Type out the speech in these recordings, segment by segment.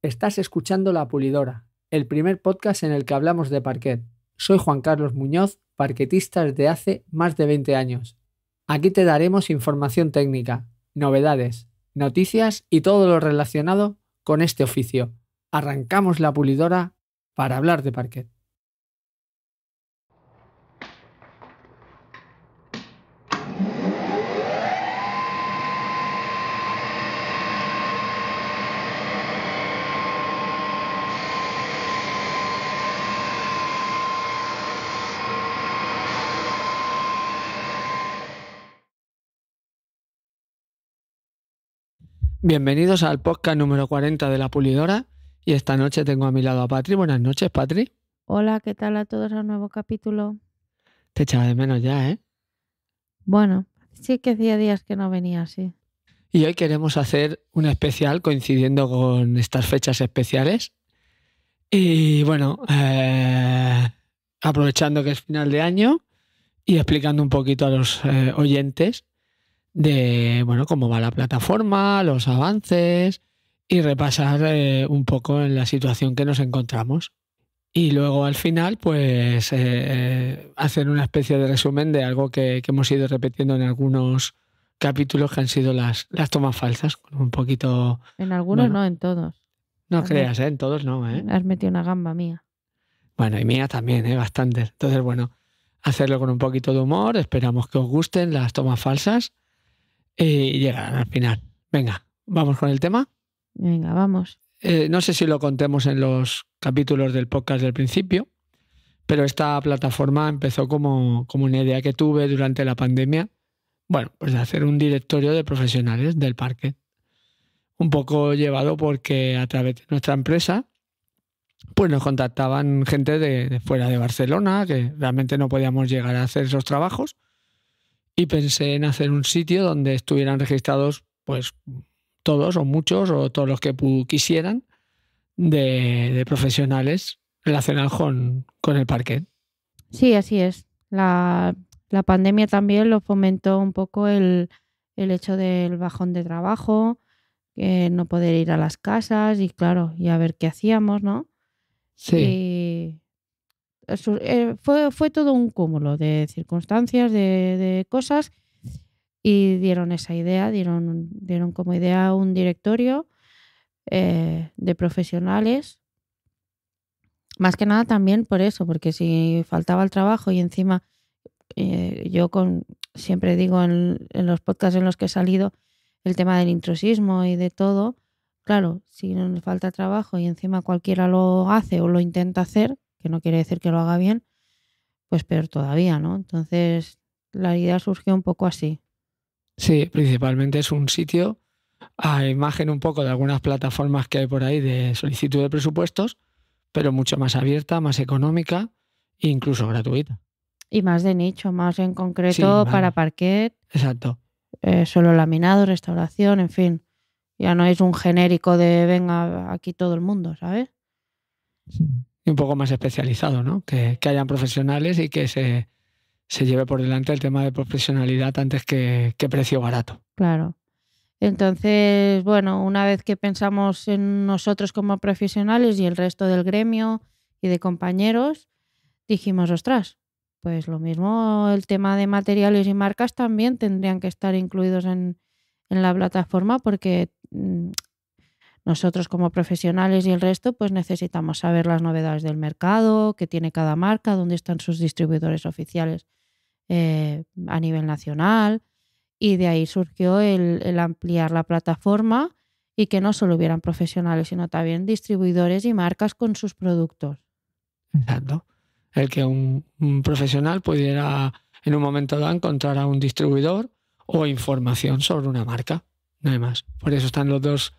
Estás escuchando La Pulidora, el primer podcast en el que hablamos de parquet. Soy Juan Carlos Muñoz, parquetista desde hace más de 20 años. Aquí te daremos información técnica, novedades, noticias y todo lo relacionado con este oficio. Arrancamos La Pulidora para hablar de parquet. Bienvenidos al podcast número 40 de La Pulidora y esta noche tengo a mi lado a Patri. Buenas noches, Patri. Hola, ¿qué tal a todos? A un nuevo capítulo. Te echaba de menos ya, ¿eh? Bueno, sí que hacía días que no venía así. Y hoy queremos hacer un especial coincidiendo con estas fechas especiales. Y bueno, aprovechando que es final de año y explicando un poquito a los oyentes de bueno, cómo va la plataforma, los avances y repasar un poco en la situación que nos encontramos. Y luego al final pues hacer una especie de resumen de algo que hemos ido repitiendo en algunos capítulos que han sido las tomas falsas, un poquito... En algunos bueno, no, en todos. No creas, en todos no. Has metido una gamba mía. Bueno, y mía también, bastante. Entonces bueno, hacerlo con un poquito de humor, esperamos que os gusten las tomas falsas. Y llegarán al final. Venga, ¿vamos con el tema? Venga, vamos. No sé si lo contemos en los capítulos del podcast del principio, pero esta plataforma empezó como una idea que tuve durante la pandemia, bueno, pues de hacer un directorio de profesionales del parquet. Un poco llevado porque a través de nuestra empresa pues nos contactaban gente de fuera de Barcelona, que realmente no podíamos llegar a hacer esos trabajos, y pensé en hacer un sitio donde estuvieran registrados pues todos o muchos o todos los que quisieran de profesionales relacionados con el parquet. Sí, así es. La pandemia también lo fomentó un poco el hecho del bajón de trabajo, no poder ir a las casas y claro, y a ver qué hacíamos, ¿no? Sí. Y... Fue todo un cúmulo de circunstancias, de cosas, y dieron esa idea, dieron como idea un directorio de profesionales. Más que nada también por eso, porque si faltaba el trabajo y encima yo siempre digo en los podcasts en los que he salido el tema del intrusismo y de todo, claro, si nos falta trabajo y encima cualquiera lo hace o lo intenta hacer, que no quiere decir que lo haga bien, pues peor todavía, ¿no? Entonces la idea surgió un poco así. Sí, principalmente es un sitio a imagen un poco de algunas plataformas que hay por ahí de solicitud de presupuestos, pero mucho más abierta, más económica e incluso gratuita. Y más de nicho, más en concreto sí, vale, para parquet. Exacto. Solo laminado, restauración, en fin. Ya no es un genérico de venga aquí todo el mundo, ¿sabes? Sí. Un poco más especializado, ¿no? Que hayan profesionales y que se lleve por delante el tema de profesionalidad antes que precio barato. Claro. Entonces, bueno, una vez que pensamos en nosotros como profesionales y el resto del gremio y de compañeros, dijimos, ostras, pues lo mismo el tema de materiales y marcas también tendrían que estar incluidos en la plataforma porque... Nosotros como profesionales y el resto pues necesitamos saber las novedades del mercado, qué tiene cada marca, dónde están sus distribuidores oficiales a nivel nacional, y de ahí surgió el ampliar la plataforma y que no solo hubieran profesionales sino también distribuidores y marcas con sus productos. Exacto. El que un profesional pudiera en un momento dado encontrar a un distribuidor o información sobre una marca, no hay más. Por eso están los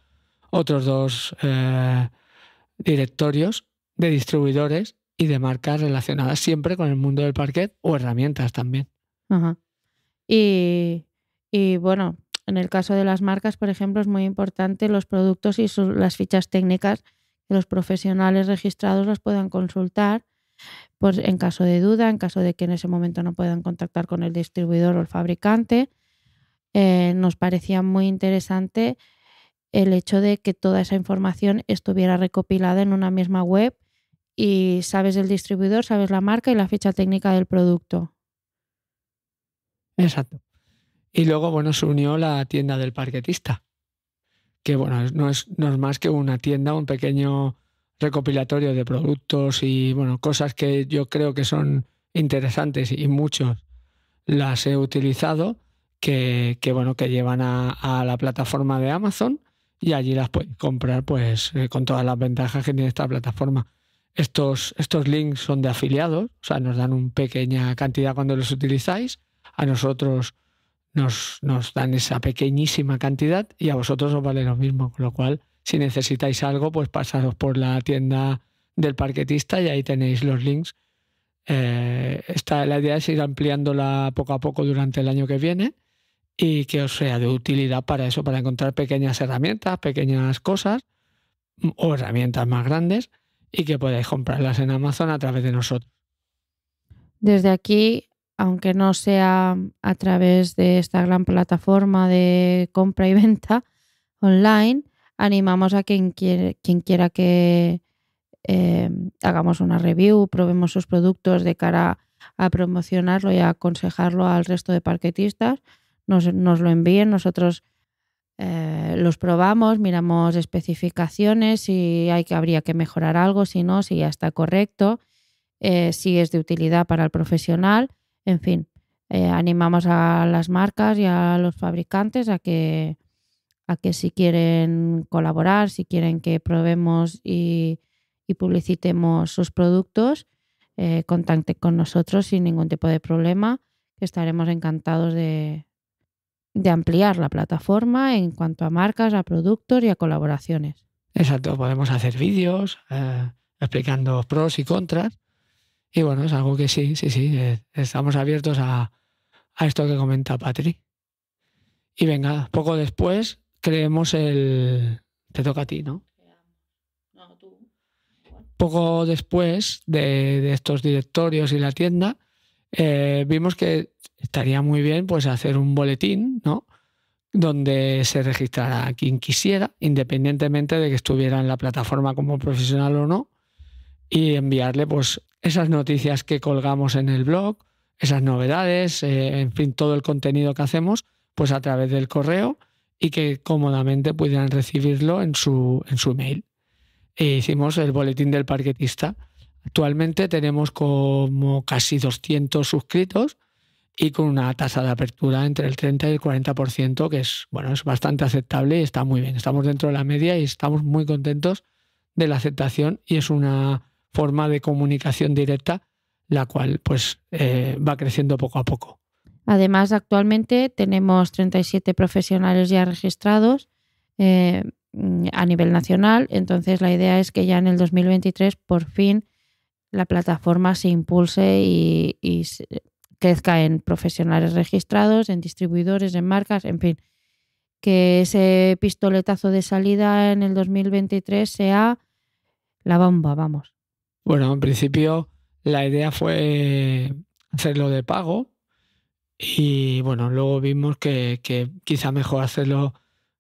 otros dos directorios de distribuidores y de marcas relacionadas siempre con el mundo del parquet o herramientas también. Ajá. Y bueno, en el caso de las marcas, por ejemplo, es muy importante los productos y las fichas técnicas que los profesionales registrados las puedan consultar pues, en caso de duda, en caso de que en ese momento no puedan contactar con el distribuidor o el fabricante. Nos parecía muy interesante el hecho de que toda esa información estuviera recopilada en una misma web y sabes el distribuidor, sabes la marca y la ficha técnica del producto. Exacto. Y luego, bueno, se unió la tienda del parquetista, que bueno, no es más que una tienda, un pequeño recopilatorio de productos y bueno, cosas que yo creo que son interesantes y muchos las he utilizado, que bueno, que llevan a la plataforma de Amazon y allí las puedes comprar pues con todas las ventajas que tiene esta plataforma. Estos links son de afiliados, o sea, nos dan una pequeña cantidad cuando los utilizáis, a nosotros nos dan esa pequeñísima cantidad y a vosotros os vale lo mismo, con lo cual si necesitáis algo pues pasaros por la tienda del parquetista y ahí tenéis los links. La idea es ir ampliándola poco a poco durante el año que viene y que os sea de utilidad para eso, para encontrar pequeñas herramientas, pequeñas cosas o herramientas más grandes y que podáis comprarlas en Amazon a través de nosotros. Desde aquí, aunque no sea a través de esta gran plataforma de compra y venta online, animamos a quien quiera que hagamos una review, probemos sus productos de cara a promocionarlo y a aconsejarlo al resto de parquetistas, nos lo envíen, nosotros los probamos, miramos especificaciones, si habría que mejorar algo, si no, si ya está correcto, si es de utilidad para el profesional. En fin, animamos a las marcas y a los fabricantes a que si quieren colaborar, si quieren que probemos y publicitemos sus productos, contacten con nosotros sin ningún tipo de problema, que estaremos encantados de ampliar la plataforma en cuanto a marcas, a productos y a colaboraciones. Exacto, podemos hacer vídeos explicando pros y contras. Y bueno, es algo que sí, estamos abiertos a esto que comenta Patri. Y venga, poco después creemos el... Te toca a ti, ¿no? No, tú. Poco después de estos directorios y la tienda, vimos que estaría muy bien pues hacer un boletín, ¿no? Donde se registrara a quien quisiera, independientemente de que estuviera en la plataforma como profesional o no, y enviarle pues esas noticias que colgamos en el blog, esas novedades, en fin, todo el contenido que hacemos pues a través del correo y que cómodamente pudieran recibirlo en su email. E hicimos el boletín del parquetista. Actualmente tenemos como casi 200 suscritos y con una tasa de apertura entre el 30 y el 40%, que es, bueno, es bastante aceptable y está muy bien. Estamos dentro de la media y estamos muy contentos de la aceptación y es una forma de comunicación directa, la cual pues va creciendo poco a poco. Además, actualmente tenemos 37 profesionales ya registrados a nivel nacional, entonces la idea es que ya en el 2023 por fin la plataforma se impulse y crezca en profesionales registrados, en distribuidores, en marcas, en fin, que ese pistoletazo de salida en el 2023 sea la bomba, vamos. Bueno, en principio la idea fue hacerlo de pago y bueno, luego vimos que quizá mejor hacerlo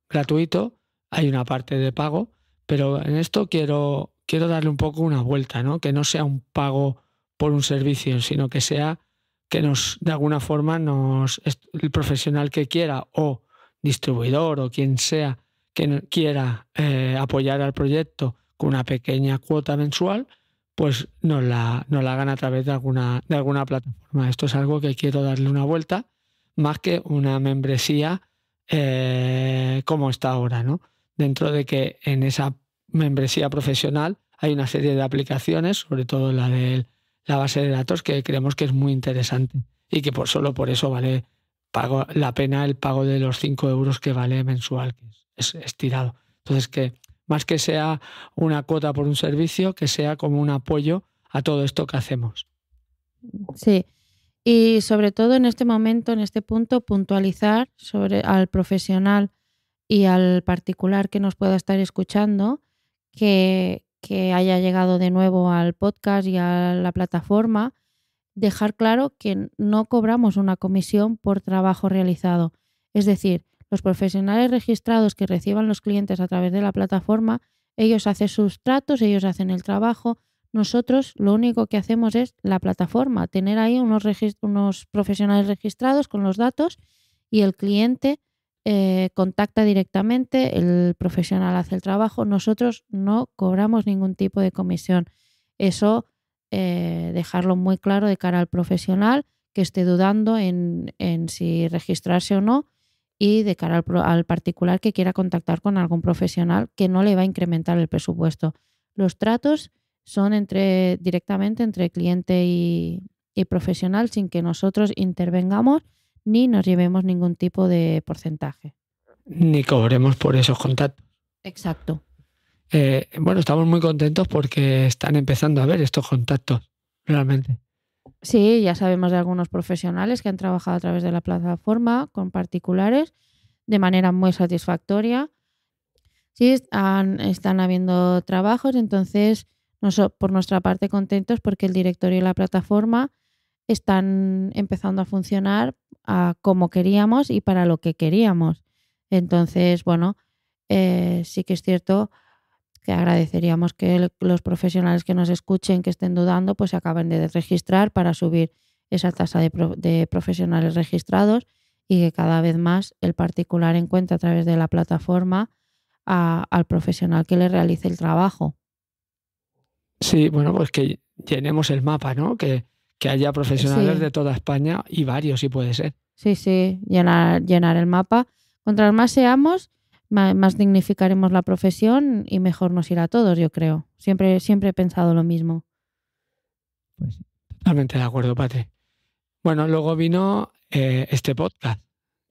gratuito, hay una parte de pago, pero en esto quiero darle un poco una vuelta, ¿no? Que no sea un pago por un servicio, sino que sea que de alguna forma el profesional que quiera o distribuidor o quien sea que quiera apoyar al proyecto con una pequeña cuota mensual, pues nos la hagan a través de alguna plataforma. Esto es algo que quiero darle una vuelta, más que una membresía como está ahora, ¿no? Dentro de que en esa membresía profesional hay una serie de aplicaciones, sobre todo la de la base de datos, que creemos que es muy interesante y que solo por eso vale la pena el pago de los 5 euros que vale mensual, que es estirado. Entonces, que más que sea una cuota por un servicio, que sea como un apoyo a todo esto que hacemos. Sí, y sobre todo en este momento, en este punto, puntualizar sobre al profesional y al particular que nos pueda estar escuchando, que haya llegado de nuevo al podcast y a la plataforma, dejar claro que no cobramos una comisión por trabajo realizado. Es decir, Los profesionales registrados que reciban los clientes a través de la plataforma, ellos hacen sus tratos, ellos hacen el trabajo. Nosotros lo único que hacemos es la plataforma, tener ahí unos profesionales registrados con los datos y el cliente contacta directamente, el profesional hace el trabajo. Nosotros no cobramos ningún tipo de comisión. Eso dejarlo muy claro de cara al profesional que esté dudando en si registrarse o no, y de cara al particular que quiera contactar con algún profesional que no le va a incrementar el presupuesto. Los tratos son directamente entre cliente y profesional, sin que nosotros intervengamos ni nos llevemos ningún tipo de porcentaje. Ni cobremos por esos contactos. Exacto. Bueno, estamos muy contentos porque están empezando a ver estos contactos realmente. Sí, ya sabemos de algunos profesionales que han trabajado a través de la plataforma con particulares de manera muy satisfactoria. Sí, están habiendo trabajos, entonces por nuestra parte contentos porque el directorio y la plataforma están empezando a funcionar como queríamos y para lo que queríamos. Entonces, bueno, sí que es cierto que agradeceríamos que los profesionales que nos escuchen, que estén dudando, pues se acaben de registrar para subir esa tasa de profesionales registrados y que cada vez más el particular encuentre a través de la plataforma al profesional que le realice el trabajo. Sí, bueno, pues que llenemos el mapa, ¿no? Que haya profesionales sí, de toda España y varios, si puede ser. Sí, sí, llenar el mapa. Cuanto más seamos, más dignificaremos la profesión y mejor nos irá a todos, yo creo. Siempre he pensado lo mismo. Pues totalmente de acuerdo, Patri. Bueno, luego vino este podcast,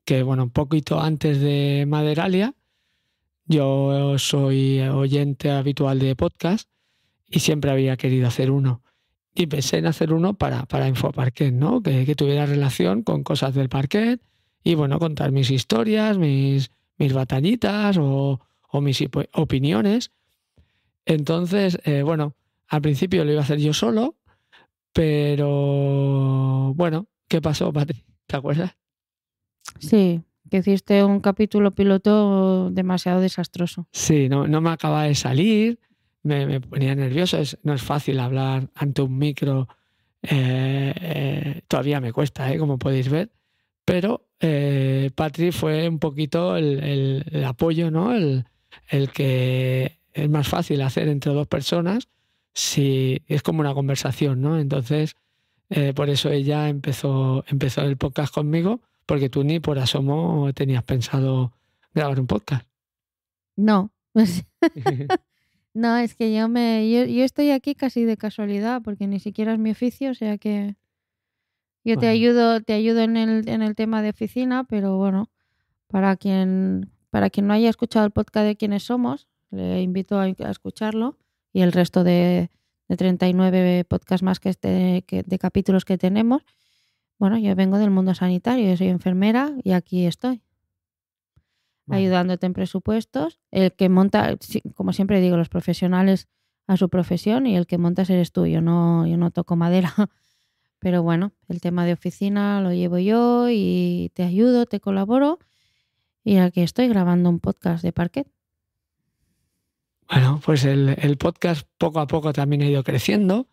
que bueno, un poquito antes de Maderalia. Yo soy oyente habitual de podcast y siempre había querido hacer uno. Y pensé en hacer uno para Infoparquet, ¿no? Que tuviera relación con cosas del parquet y bueno, contar mis historias, mis batallitas o mis opiniones. Entonces, bueno, al principio lo iba a hacer yo solo, pero bueno, ¿qué pasó, Patri? ¿Te acuerdas? Sí, que hiciste un capítulo piloto demasiado desastroso. Sí, no me acaba de salir, me ponía nervioso. No es fácil hablar ante un micro, todavía me cuesta, como podéis ver, pero Patri fue un poquito el apoyo, ¿no? El que es más fácil hacer entre dos personas si es como una conversación, ¿no? Entonces, por eso ella empezó el podcast conmigo, porque tú ni por asomo tenías pensado grabar un podcast. No, pues no, es que yo estoy aquí casi de casualidad, porque ni siquiera es mi oficio, o sea que yo te ayudo en el tema de oficina, pero bueno, para quien no haya escuchado el podcast de quiénes somos, le invito a escucharlo, y el resto de 39 podcasts más de capítulos que tenemos. Bueno, yo vengo del mundo sanitario, yo soy enfermera y aquí estoy, ayudándote en presupuestos. El que monta, como siempre digo, los profesionales a su profesión, y el que montas eres tú, yo no toco madera. Pero bueno, el tema de oficina lo llevo yo y te ayudo, te colaboro. Y aquí estoy grabando un podcast de parquet. Bueno, pues el podcast poco a poco también ha ido creciendo.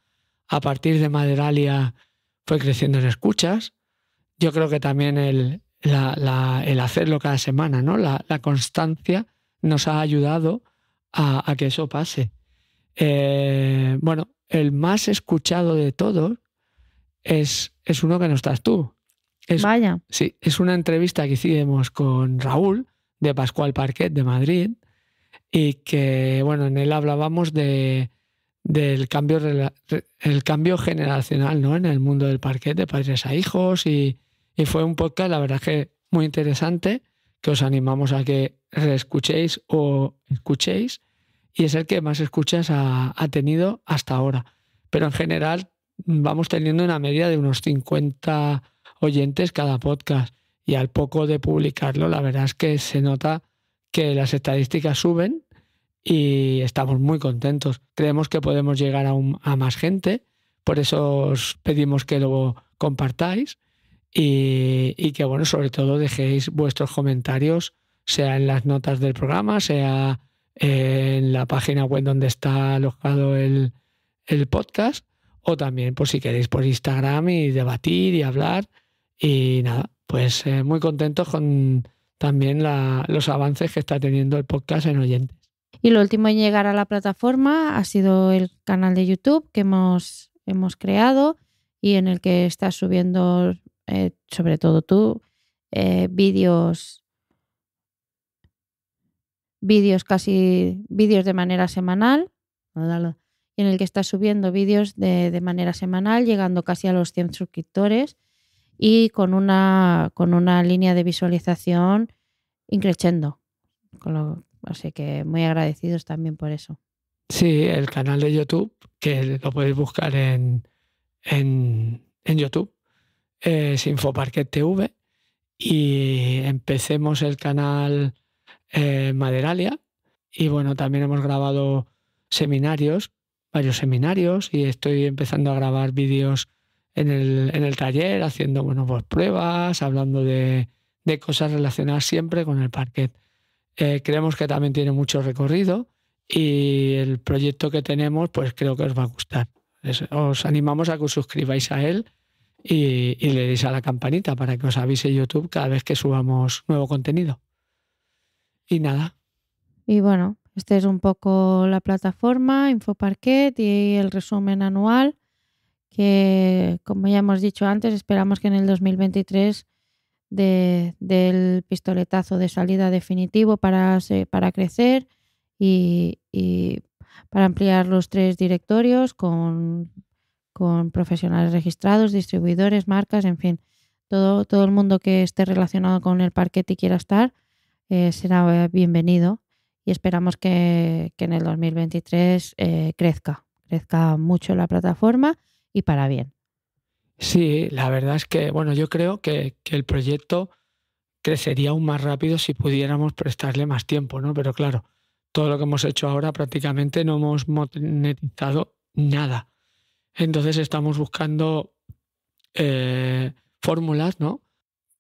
A partir de Maderalia fue creciendo en escuchas. Yo creo que también el hacerlo cada semana, ¿no? La constancia nos ha ayudado a que eso pase. Bueno, el más escuchado de todos es uno que no estás tú. Vaya. Sí, es una entrevista que hicimos con Raúl de Pascual Parquet de Madrid, y que, bueno, en él hablábamos del cambio generacional, ¿no? En el mundo del parquet, de padres a hijos, y fue un podcast, la verdad, que muy interesante, que os animamos a que reescuchéis o escuchéis, y es el que más escuchas ha tenido hasta ahora. Pero en general vamos teniendo una media de unos 50 oyentes cada podcast, y al poco de publicarlo la verdad es que se nota que las estadísticas suben y estamos muy contentos. Creemos que podemos llegar a más gente, por eso os pedimos que lo compartáis y que, bueno, sobre todo dejéis vuestros comentarios, sea en las notas del programa, sea en la página web donde está alojado el podcast, o también, pues, si queréis, por Instagram, y debatir y hablar. Y nada, pues muy contentos con también los avances que está teniendo el podcast en oyentes. Y lo último en llegar a la plataforma ha sido el canal de YouTube que hemos creado, y en el que estás subiendo, sobre todo tú, vídeos de manera semanal, y en el que estás subiendo vídeos de manera semanal, llegando casi a los 100 suscriptores, y con una línea de visualización increciendo. Así que muy agradecidos también por eso. Sí, el canal de YouTube, que lo podéis buscar en YouTube, es Infoparquet TV, y empecemos el canal Maderalia, y bueno, también hemos grabado seminarios, varios seminarios, y estoy empezando a grabar vídeos en el taller, haciendo, bueno, pues, pruebas, hablando de cosas relacionadas siempre con el parquet. Creemos que también tiene mucho recorrido, y el proyecto que tenemos, pues, creo que os va a gustar. Os animamos a que os suscribáis a él y le deis a la campanita para que os avise YouTube cada vez que subamos nuevo contenido. Y nada. Y bueno, esta es un poco la plataforma, Infoparquet, y el resumen anual, que, como ya hemos dicho antes, esperamos que en el 2023 del pistoletazo de salida definitivo para crecer y para ampliar los 3 directorios con profesionales registrados, distribuidores, marcas, en fin, todo el mundo que esté relacionado con el parquet y quiera estar, será bienvenido, y esperamos que en el 2023 crezca mucho la plataforma, y para bien. Sí, la verdad es que, bueno, yo creo que el proyecto crecería aún más rápido si pudiéramos prestarle más tiempo, ¿no? Pero claro, todo lo que hemos hecho ahora prácticamente no hemos monetizado nada. Entonces estamos buscando fórmulas, ¿no?,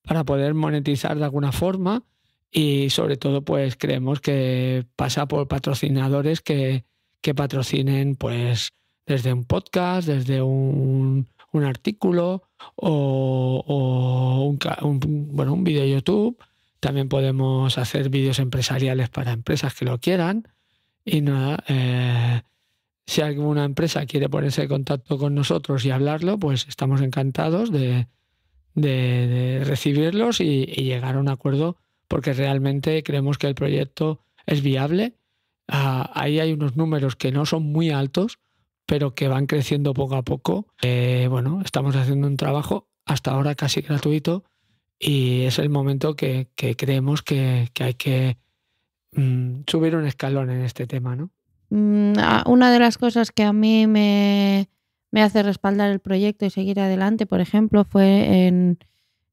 para poder monetizar de alguna forma, y sobre todo, pues, creemos que pasa por patrocinadores que patrocinen, pues, desde un podcast, desde un artículo o un vídeo de YouTube. También podemos hacer vídeos empresariales para empresas que lo quieran. Y nada, si alguna empresa quiere ponerse en contacto con nosotros y hablarlo, pues estamos encantados de recibirlos y llegar a un acuerdo, porque realmente creemos que el proyecto es viable. Ahí hay unos números que no son muy altos, pero que van creciendo poco a poco. Bueno, estamos haciendo un trabajo hasta ahora casi gratuito, y es el momento que creemos que hay que subir un escalón en este tema, ¿no? Una de las cosas que a mí me hace respaldar el proyecto y seguir adelante, por ejemplo, fue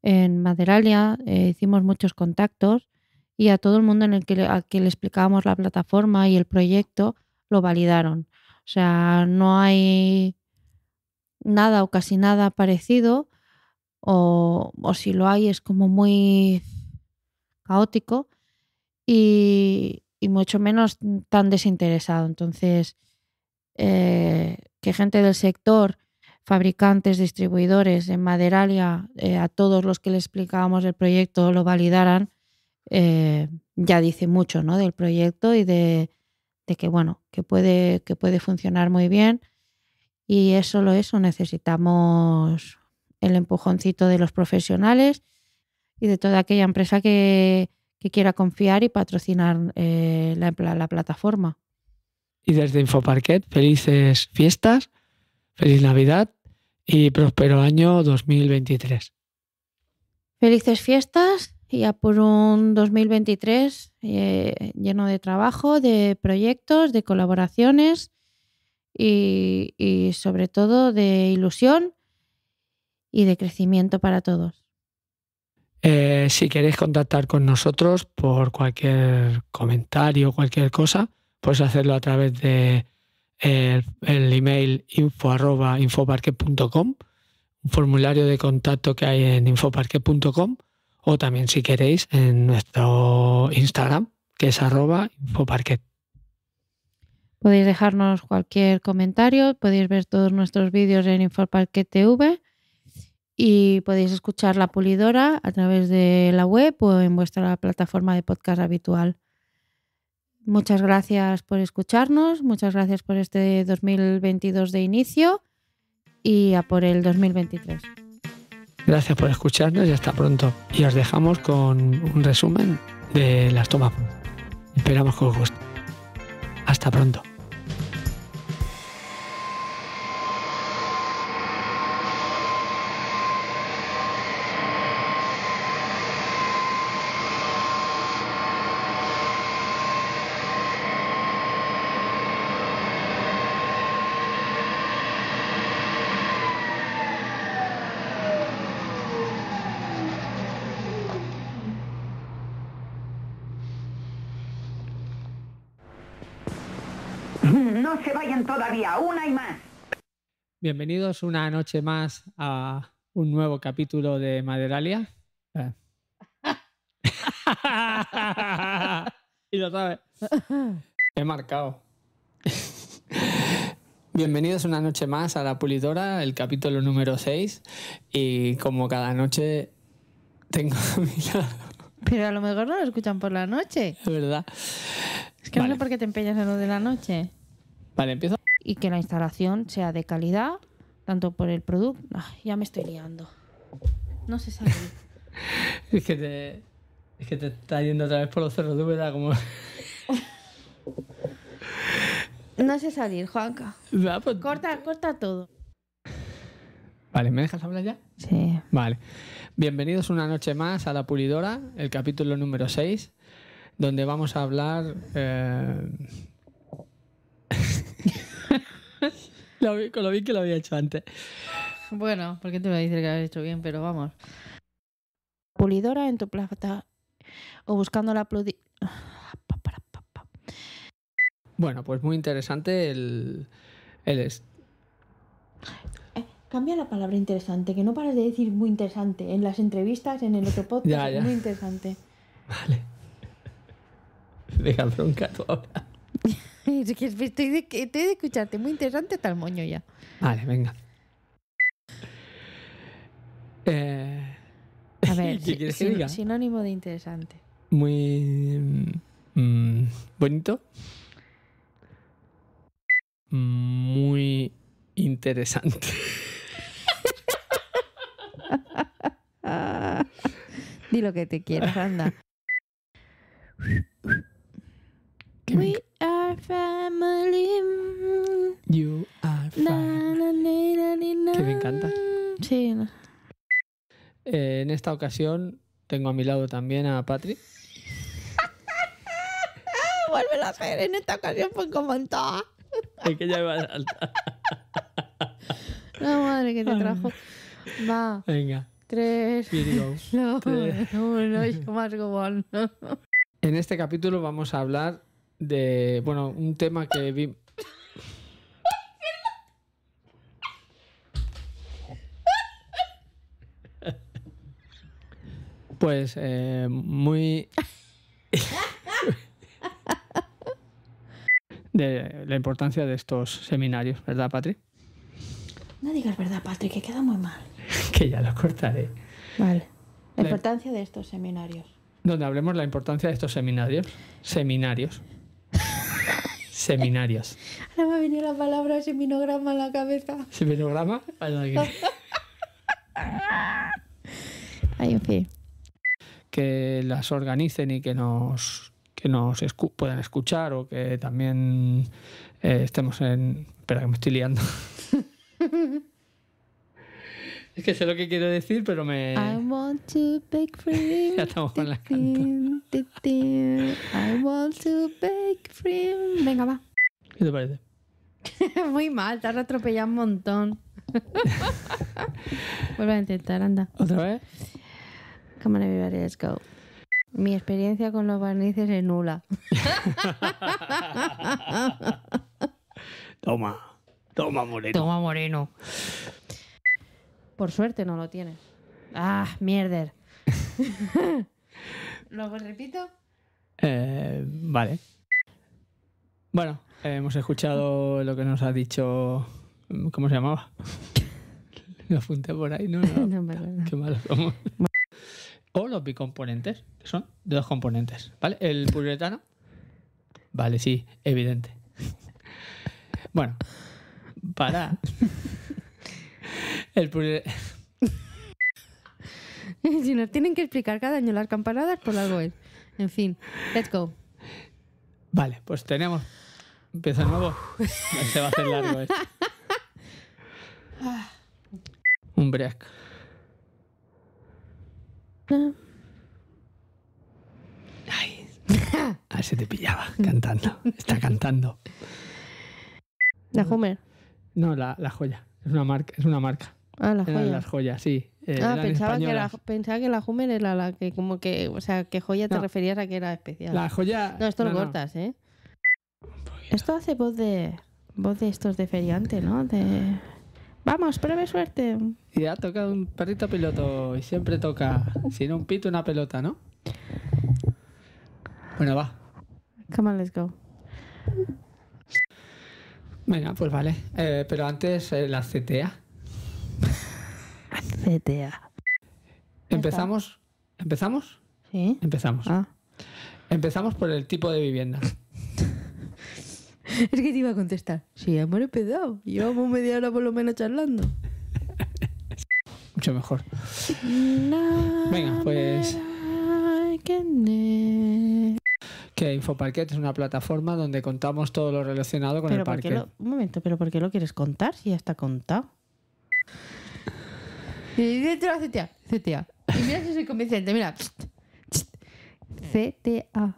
en Maderalia. Hicimos muchos contactos, y a todo el mundo al que le explicábamos la plataforma y el proyecto, lo validaron. O sea, no hay nada o casi nada parecido, o si lo hay es como muy caótico y mucho menos tan desinteresado. Entonces, que gente del sector, fabricantes, distribuidores en Maderalia, a todos los que le explicábamos el proyecto lo validaran, ya dice mucho, ¿no?, del proyecto y de que, bueno, que puede funcionar muy bien. Y es solo eso, necesitamos el empujoncito de los profesionales y de toda aquella empresa que quiera confiar y patrocinar la plataforma. Y desde Infoparquet, felices fiestas, feliz Navidad y próspero año 2023. Felices fiestas. Ya por un 2023 lleno de trabajo, de proyectos, de colaboraciones y sobre todo de ilusión y de crecimiento para todos. Si queréis contactar con nosotros por cualquier comentario, cualquier cosa, pues hacerlo a través de el email info@infoparquet.com, un formulario de contacto que hay en infoparquet.com, o también, si queréis, en nuestro Instagram, que es @infoparquet. Podéis dejarnos cualquier comentario, podéis ver todos nuestros vídeos en Infoparquet TV y podéis escuchar La Pulidora a través de la web o en vuestra plataforma de podcast habitual. Muchas gracias por escucharnos, muchas gracias por este 2022 de inicio y a por el 2023. Gracias por escucharnos y hasta pronto. Y os dejamos con un resumen de las tomas. Esperamos que os guste. Hasta pronto. No se vayan todavía, una y más. Bienvenidos una noche más a un nuevo capítulo de Maderalia. Y lo sabes. He marcado. Bienvenidos una noche más a La Pulidora, el capítulo número 6. Y como cada noche tengo a mi lado. Pero a lo mejor no lo escuchan por la noche. Es verdad. Es que vale. No sé por qué te empeñas en lo de la noche. Vale, empiezo. Y que la instalación sea de calidad, tanto por el producto... Ya me estoy liando. No sé salir. Es que te está yendo otra vez por los cerros, tú, ¿verdad? Como... No sé salir, Juanca. Ah, pues... Corta todo. Vale, ¿me dejas hablar ya? Sí. Vale. Bienvenidos una noche más a La Pulidora, el capítulo número 6, donde vamos a hablar... Con lo bien que lo había hecho antes. Bueno, porque tú me dices que lo has hecho bien, pero vamos. Pulidora en tu plata o buscando la... Bueno, pues muy interesante Cambia la palabra interesante, que no paras de decir muy interesante. En las entrevistas, en el otro podcast, ya. Es muy interesante. Vale. Deja bronca tú ahora. Es que estoy de escucharte, muy interesante tal moño ya. Vale, venga. A ver, sinónimo de interesante. Muy bonito. Muy interesante. Di lo que te quieras, anda. We are family. You are family. Que me encanta. Sí. No. En esta ocasión tengo a mi lado también a Patri. Vuelve a hacer. En esta ocasión fue como en todas. Es que ya iba a saltar. La madre que te trajo. Va. Venga. 3. No, 1. Yo más como. En este capítulo vamos a hablar de, bueno, un tema que vi... Pues muy... de la importancia de estos seminarios, ¿verdad, Patri? No digas verdad, Patri, que queda muy mal. Que ya lo cortaré. Vale. La importancia de estos seminarios. Donde hablemos la importancia de estos seminarios. Seminarios. Ahora me ha venido la palabra seminograma a la cabeza. ¿Seminograma? Ay, en fin. Que las organicen y que nos puedan escuchar, o que también estemos en... Espera, que me estoy liando. Es que sé lo que quiero decir, pero me... I want to bake cream. Ya estamos con las cantas. I want to bake cream. Venga, va. ¿Qué te parece? Muy mal, te has atropellado un montón. Vuelve a intentar, anda. ¿Otra vez? Come on, everybody, let's go. Mi experiencia con los barnices es nula. Toma, moreno. Por suerte no lo tienes. ¡Ah, mierder! ¿Lo repito? Vale. Bueno, hemos escuchado lo que nos ha dicho... ¿Cómo se llamaba? Lo apunté por ahí, ¿no? No, qué malos somos. O los bicomponentes, que son de dos componentes, ¿vale? El poliuretano. Vale, sí, evidente. Bueno, para... El poliuretano... Si nos tienen que explicar cada año las campanadas, por algo es. En fin, let's go. Vale, pues tenemos... Empieza de nuevo. Se va a hacer largo esto. Un break. Ay. Ah, se te pillaba cantando. Está cantando. La Hummer. No, la joya. Es una marca. Ah, la joya. Eran las joyas, sí. Pensaba que la Hummer era la que como que, o sea, que joya te referías a que era especial. La joya. No, esto lo cortas, ¿eh? Esto hace voz de estos de feriante, ¿no? De vamos, pruebe suerte. Y ha tocado un perrito piloto y siempre toca, si no un pito, una pelota, ¿no? Bueno, va. Come on, let's go. Venga, pues vale. Pero antes la CTA. CTA. ¿Empezamos? Sí. Empezamos. Ah. Empezamos por el tipo de vivienda. Es que te iba a contestar. Sí, hemos empezado. Llevamos media hora por lo menos charlando. Mucho mejor. Venga, pues... Que Infoparquet es una plataforma donde contamos todo lo relacionado con el parquet. Un momento, ¿pero por qué lo quieres contar si ya está contado? Y dentro de la CTA. Y mira si soy convincente, mira. CTA.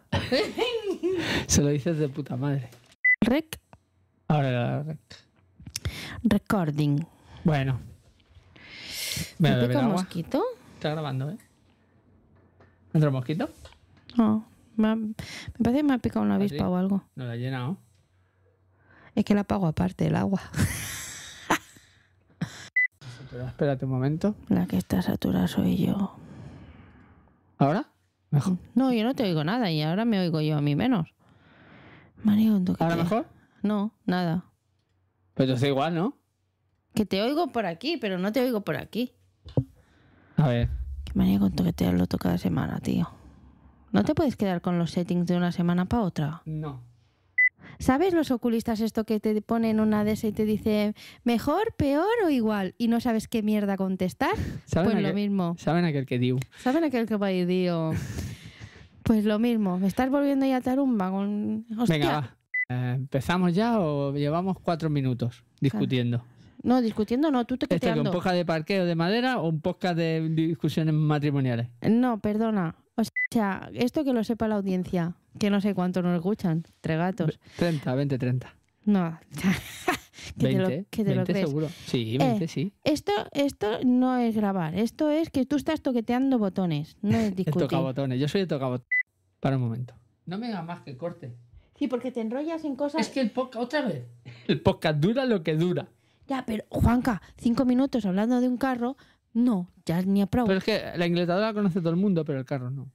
Se lo dices de puta madre. Rec. Ahora rec. Recording. Bueno. ¿Te toca un mosquito? Está grabando, ¿eh? ¿Otro mosquito? No. Me parece que me ha picado una avispa o algo. No la he llenado. Es que la apago aparte del agua. Pero espérate un momento. La que está saturada soy yo. ¿Ahora? Mejor. No, yo no te oigo nada y ahora me oigo yo a mí menos. Mariondo, ¿ahora mejor? No, nada. Pero te da igual, ¿no? Que te oigo por aquí, pero no te oigo por aquí. A ver. Que manía con toquetearlo cada semana, tío. ¿No te puedes quedar con los settings de una semana para otra? No. ¿Sabes los oculistas esto que te ponen una de esas y te dice mejor, peor o igual? Y no sabes qué mierda contestar. Pues lo mismo. ¿Saben aquel que dio? ¿Saben aquel que va y dio? Pues lo mismo, me estás volviendo ya a Tarumba con... ¡Hostia! Venga, va. ¿Empezamos ya o llevamos 4 minutos discutiendo? Claro. No, discutiendo no, tú te queteando. ¿Esto que un podcast de parqueo de madera o un podcast de discusiones matrimoniales? No, perdona. O sea, esto que lo sepa la audiencia, que no sé cuánto nos escuchan, 3 gatos. 30, 20, 30. No, que 20, te lo 20 seguro. Sí, 20, sí. Esto no es grabar, esto es que tú estás toqueteando botones, no es discutir. Toca botones, yo soy de toca botones. Para un momento. No me hagas más que corte. Sí, porque te enrollas en cosas... Es que el podcast, otra vez. El podcast dura lo que dura. Ya, pero, Juanca, 5 minutos hablando de un carro, no, ya ni aplaudo. Pero es que la ingletadora la conoce todo el mundo, pero el carro no.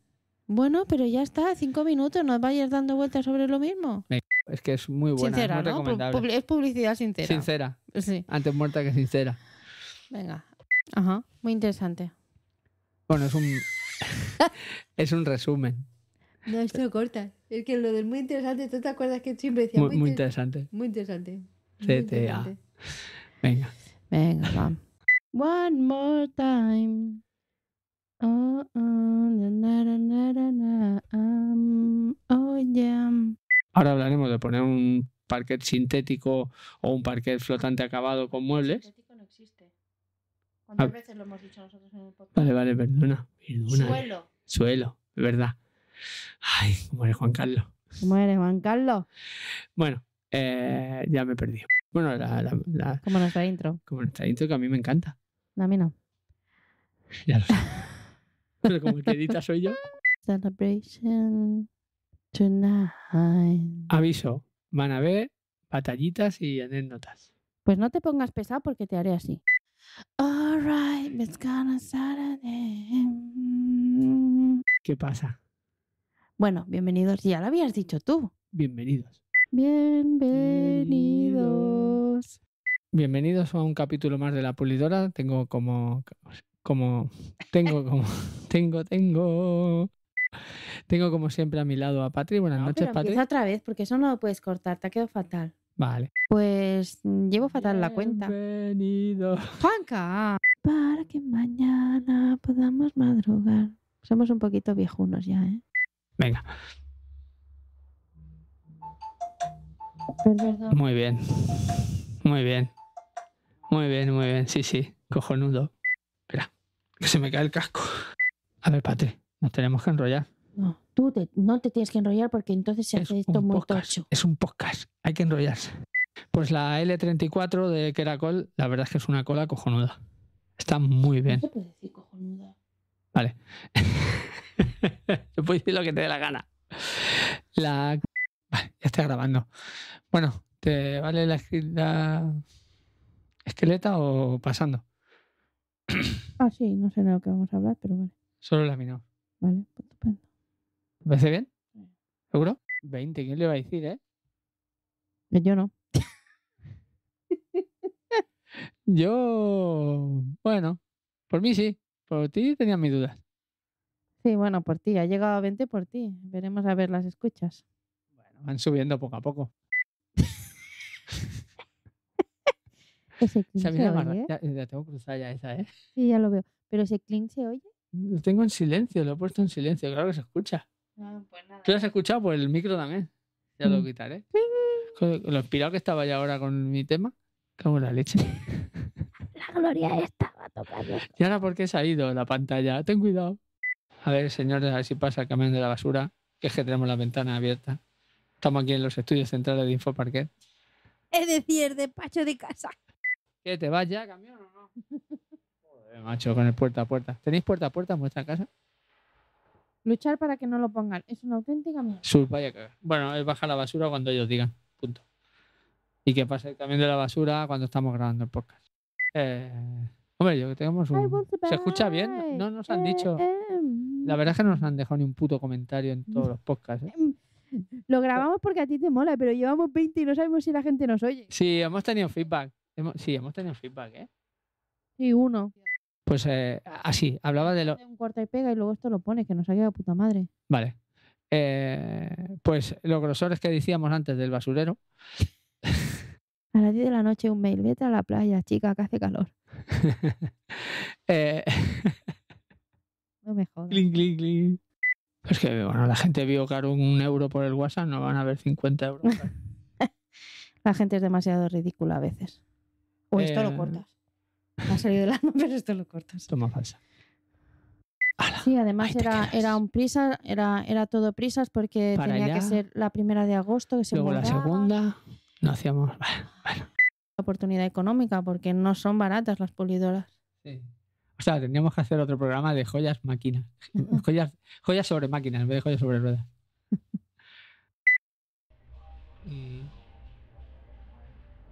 Bueno, pero ya está, 5 minutos, no vayas dando vueltas sobre lo mismo. Es que es muy buena, sincera, es muy recomendable. ¿No? Es publicidad sincera. Sincera, sí. Antes muerta que sincera. Venga, ajá, muy interesante. Bueno, es un resumen. No, esto corta. Es que lo del muy interesante, ¿tú te acuerdas que siempre decía muy interesante? Muy interesante. CTA. Venga, va. One more time. Oh, oh, na, na, na, na, na. Oh, yeah. Ahora hablaremos de poner un parquet sintético o un parquet flotante acabado con muebles. Sintético no existe. ¿Cuántas veces lo hemos dicho nosotros en el podcast? Vale, perdona. Suelo, es verdad. Ay, ¿cómo eres, Juan Carlos? Bueno, ya me he perdido. Bueno, como nuestra intro. Como nuestra intro, que a mí me encanta. A mí no. Ya lo sé. Pero como que edita soy yo. Celebration tonight. Aviso, van a haber batallitas y anécdotas. Pues no te pongas pesado porque te haré así. All right, it's gonna Saturday. ¿Qué pasa? Bueno, bienvenidos. Ya lo habías dicho tú. Bienvenidos. Bienvenidos. Bienvenidos a un capítulo más de La Pulidora. Tengo como siempre a mi lado a Patri. Buenas noches, Patri. Empieza otra vez, porque eso no lo puedes cortar, te ha quedado fatal. Vale. Pues llevo fatal la cuenta. Bienvenido. ¡Juanca! Para que mañana podamos madrugar. Somos un poquito viejunos ya, ¿eh? Venga. Perdón. Muy bien. Muy bien. Muy bien, muy bien. Sí, sí. Cojonudo. Espera, que se me cae el casco. A ver, Patri. Nos tenemos que enrollar. No, tú no te tienes que enrollar porque entonces se hace esto muy tocho. Es un podcast, hay que enrollarse. Pues la L34 de Kerakol, la verdad es que es una cola cojonuda. Está muy bien. ¿Qué puedes decir cojonuda? Vale. Te puedes decir lo que te dé la gana. Vale, ya está grabando. Bueno, ¿te vale la esqueleta o pasando? Ah, sí, no sé de lo que vamos a hablar, pero vale. Solo la minó. Vale, estupendo. ¿Te parece bien? ¿Seguro? 20, ¿quién le va a decir, eh? Yo no. Yo... Bueno, por mí sí. Por ti tenía mis dudas. Sí, bueno, por ti. Ha llegado a 20 por ti. Veremos a ver las escuchas. Bueno, van subiendo poco a poco. Ese clink se oye, ¿eh? Ya tengo cruzada ya esa, ¿eh? Sí, ya lo veo. ¿Pero ese clink se oye? Lo tengo en silencio, lo he puesto en silencio, claro que se escucha. No, pues nada. ¿Tú lo has escuchado? Pues el micro también. Ya lo quitaré. Con lo inspirado que estaba ya ahora con mi tema, cago en la leche. La gloria esta va a tocar. ¿Y ahora por qué se ha ido la pantalla? Ten cuidado. A ver, señores, a ver si pasa el camión de la basura, que es que tenemos la ventana abierta. Estamos aquí en los estudios centrales de Infoparquet. Es decir, despacho de casa. ¿Que te vas ya, camión o no? Macho, con el puerta a puerta. ¿Tenéis puerta a puerta en vuestra casa? Luchar para que no lo pongan. Es una auténtica mierda. Vaya cagar. Bueno, es bajar la basura cuando ellos digan. Punto. Y que pase también de la basura cuando estamos grabando el podcast. Hombre, yo que tenemos un... ¿Se escucha bien? No nos han dicho... La verdad es que no nos han dejado ni un puto comentario en todos los podcasts, ¿eh? Lo grabamos porque a ti te mola, pero llevamos 20 y no sabemos si la gente nos oye. Sí, hemos tenido feedback. Sí, hemos tenido feedback, ¿eh? Sí, uno. Pues así, hablaba de lo... Un corta y pega y luego esto lo pones, que nos ha quedado puta madre. Vale. Pues los grosores que decíamos antes del basurero. A las 10 de la noche un mail. Vete a la playa, chica, que hace calor. No me jodas. Cling, cling, cling. Es que, bueno, la gente vio caro €1 por el WhatsApp, no van a ver 50 €. La gente es demasiado ridícula a veces. O esto lo cortas. Ha salido del alma, pero esto lo cortas. Toma falsa. ¡Hala! Sí, además era un prisa, era todo prisas porque para tenía allá, que ser la primera de agosto, que se luego mudaba. La segunda, no hacíamos... Bueno. Oportunidad económica, porque no son baratas las pulidoras. Sí. O sea, tendríamos que hacer otro programa de joyas máquinas. Joyas sobre máquinas, en vez de joyas sobre ruedas.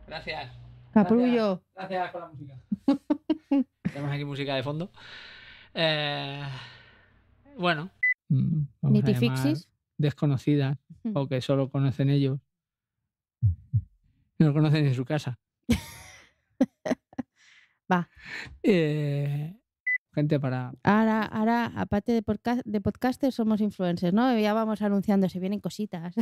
Gracias. Caprullo. Gracias con la música. Tenemos aquí música de fondo. Bueno. Nitifixis. Desconocidas o que solo conocen ellos. No lo conocen en su casa. Va. Gente para... Ahora aparte de podcasters, somos influencers, ¿no? Ya vamos anunciando, se vienen cositas.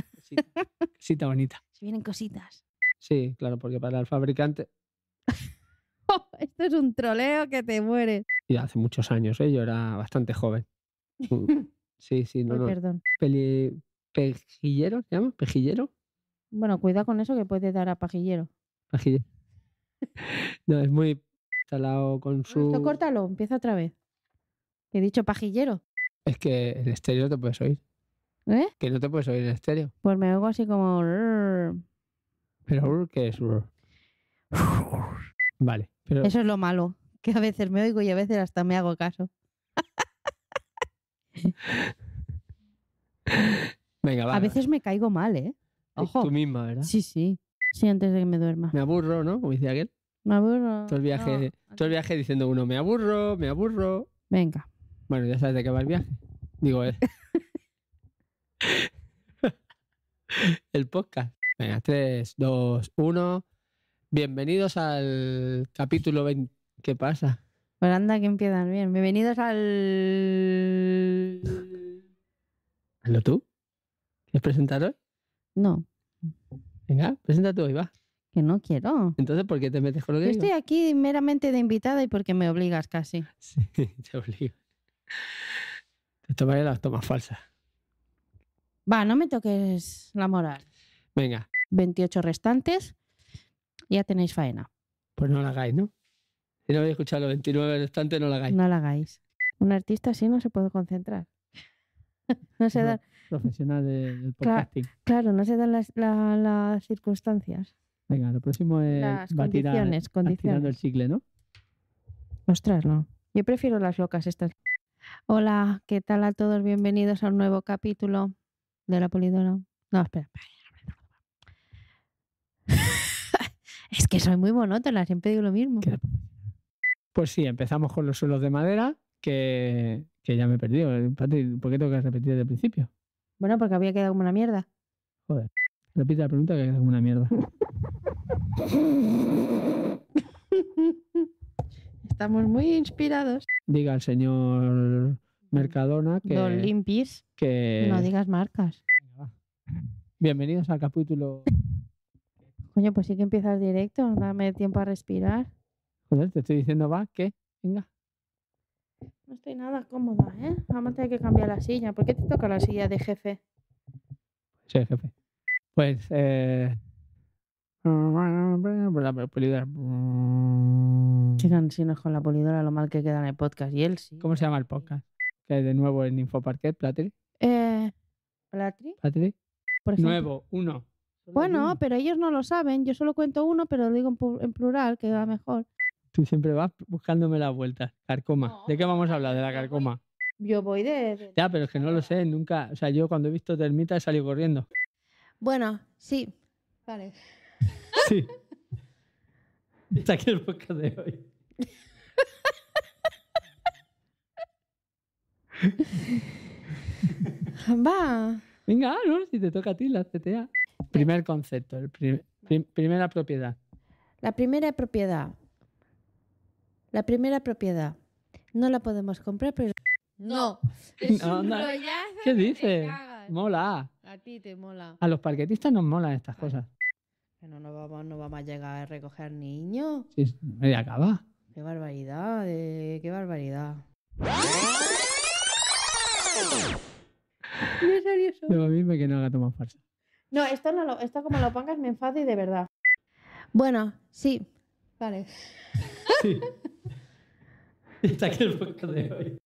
Cosita bonita. Se vienen cositas. Sí, claro, porque para el fabricante... Esto es un troleo que te mueres. Y hace muchos años, ¿eh? Yo era bastante joven. Sí, sí, no, no. Perdón. ¿Pejillero? ¿Se llama? ¿Pejillero? Bueno, cuidado con eso que puede dar a pajillero. Pajillero. No, es muy talado con su... Esto córtalo, empieza otra vez. He dicho pajillero. Es que el estéreo no te puedes oír. ¿Eh? Que no te puedes oír el estéreo. Pues me oigo así como... ¿Pero qué es? Vale. Pero... Eso es lo malo, que a veces me oigo y a veces hasta me hago caso. Venga, va. A veces me caigo mal, ¿eh? Ojo. Tú misma, ¿verdad? Sí, sí. Sí, antes de que me duerma. Me aburro, ¿no? Como dice aquel. Me aburro. Todo el viaje diciendo uno, me aburro, me aburro. Venga. Bueno, ya sabes de qué va el viaje. Digo, el podcast. Venga, 3, 2, 1. Bienvenidos al capítulo 20. ¿Qué pasa? Pues anda que empiezan bien. Bienvenidos al... ¿Hazlo tú? ¿Quieres presentar hoy? No. Venga, presenta tú hoy, va. Que no quiero. Entonces, ¿por qué te metes con lo que digo? Yo estoy aquí meramente de invitada y porque me obligas casi. Sí, te obligo. Te tomaré las tomas falsas. Va, no me toques la moral. Venga. 28 restantes. Ya tenéis faena. Pues no la hagáis, ¿no? Si no habéis escuchado los 29 restantes, no la hagáis. No la hagáis. Un artista así no se puede concentrar. No se da... Profesional del podcasting. Claro, no se dan las circunstancias. Venga, lo próximo es las condiciones. Tirando el chicle, ¿no? Ostras, no. Yo prefiero las locas estas. Hola, ¿qué tal a todos? Bienvenidos a un nuevo capítulo de La Pulidora. No, espera. Es que soy muy monótona, siempre digo lo mismo. Pues sí, empezamos con los suelos de madera, que ya me he perdido. Patri, ¿por qué tengo que repetir desde el principio? Bueno, porque había quedado como una mierda. Joder. Repite la pregunta que es una mierda. Estamos muy inspirados. Diga al señor Mercadona que... Don Limpis. Que... No digas marcas. Bienvenidos al capítulo... Coño, pues sí que empiezas directo. Dame tiempo a respirar. Joder, te estoy diciendo, va, ¿qué? Venga. No estoy nada cómoda, ¿eh? Vamos a tener que cambiar la silla. ¿Por qué te toca la silla de jefe? Sí, jefe. Pues, la pulidora. Qué cansinos con la pulidora, lo mal que queda en el podcast. Y él sí. ¿Cómo se llama el podcast? Que de nuevo en Infoparquet, Patri. ¿Patri? Nuevo, uno. Bueno, pero ellos no lo saben. Yo solo cuento uno, pero lo digo en plural, que va mejor. Tú siempre vas buscándome las vueltas. Carcoma. No. ¿De qué vamos a hablar? De la carcoma. Yo voy de... Ya, pero es que no lo sé nunca. O sea, yo cuando he visto termita he salido corriendo. Bueno, sí. Vale. Sí. Está aquí el podcast de hoy. Va. Venga, no, si te toca a ti la CTA. Primer concepto, primera propiedad. La primera propiedad. No la podemos comprar, pero... No. Es un rollazo. ¿Qué dices? Mola. A ti te mola. A los parquetistas nos molan estas cosas. Bueno, no vamos a llegar a recoger niños. Sí, media acaba. Qué barbaridad, qué barbaridad. No es serioso. Lo mismo que no haga tomar farsa. No, esto como lo pongas me enfado y de verdad. Bueno, sí. Vale. Sí. Está aquí el podcast de hoy.